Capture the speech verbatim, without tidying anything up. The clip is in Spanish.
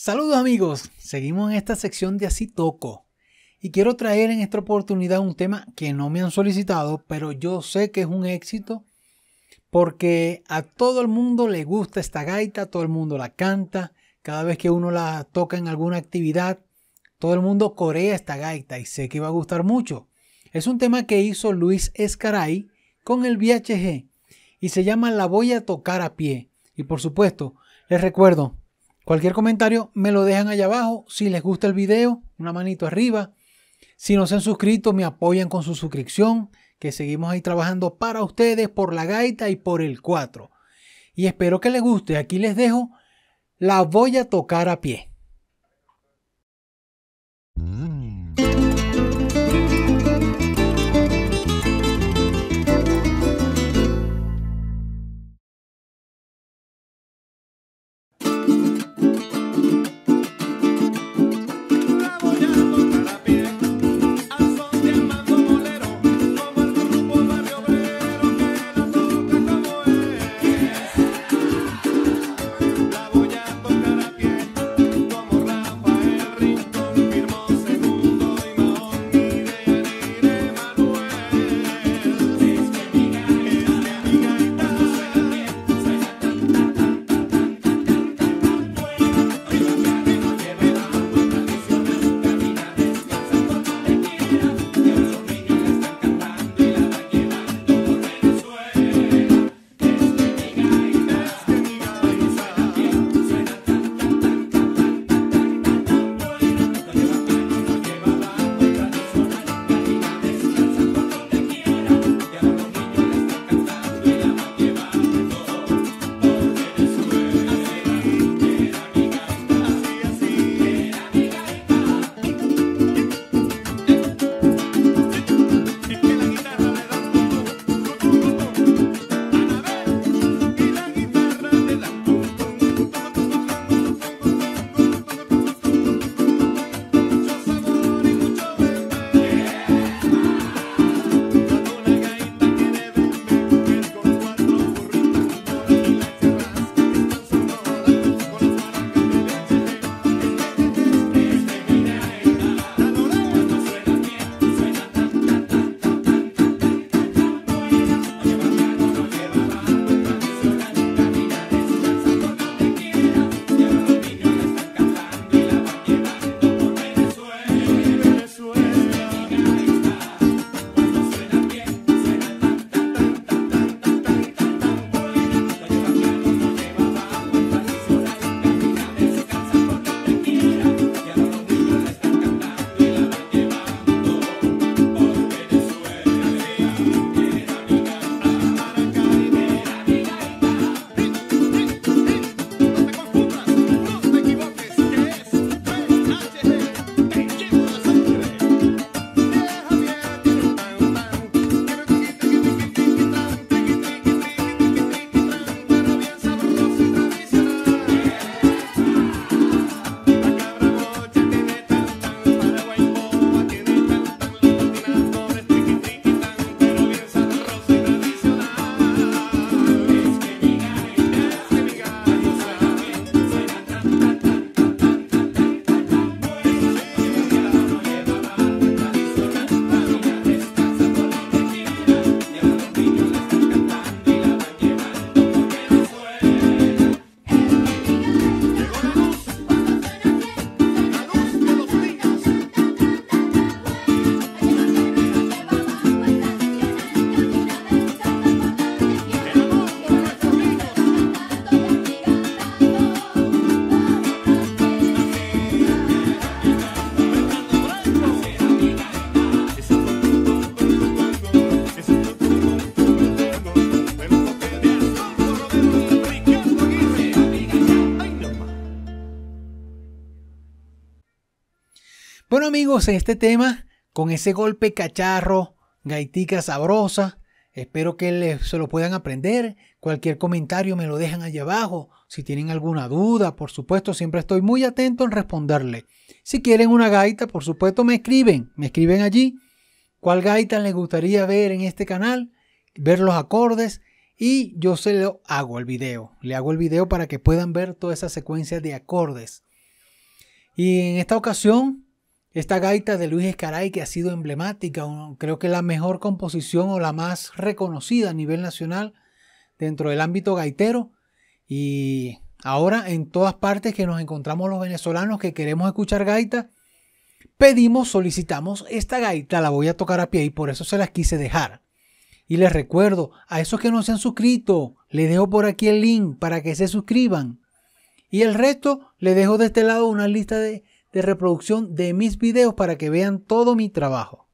Saludos amigos, seguimos en esta sección de Así Toco y quiero traer en esta oportunidad un tema que no me han solicitado, pero yo sé que es un éxito porque a todo el mundo le gusta esta gaita, todo el mundo la canta, cada vez que uno la toca en alguna actividad, todo el mundo corea esta gaita y sé que va a gustar mucho. Es un tema que hizo Luis Escaray con el V H G y se llama La voy a tocar a pie. Y por supuesto, les recuerdo, cualquier comentario me lo dejan allá abajo. Si les gusta el video, una manito arriba. Si no se han suscrito, me apoyan con su suscripción, que seguimos ahí trabajando para ustedes, por la gaita y por el cuatro. Y espero que les guste. Aquí les dejo La voy a tocar a pie. Bueno amigos, este tema con ese golpe cacharro, gaitica sabrosa, espero que les, se lo puedan aprender. Cualquier comentario me lo dejan allá abajo. Si tienen alguna duda, por supuesto, siempre estoy muy atento en responderle. Si quieren una gaita, por supuesto, me escriben. Me escriben allí cuál gaita les gustaría ver en este canal, ver los acordes y yo se lo hago el video. Le hago el video para que puedan ver toda esa secuencia de acordes. Y en esta ocasión, esta gaita de Luis Escaray, que ha sido emblemática, creo que la mejor composición o la más reconocida a nivel nacional dentro del ámbito gaitero. Y ahora en todas partes que nos encontramos los venezolanos que queremos escuchar gaita, pedimos, solicitamos esta gaita, La Voy a Tocar a Pie, y por eso se las quise dejar. Y les recuerdo, a esos que no se han suscrito, les dejo por aquí el link para que se suscriban. Y el resto, les dejo de este lado una lista de, de reproducción de mis videos para que vean todo mi trabajo.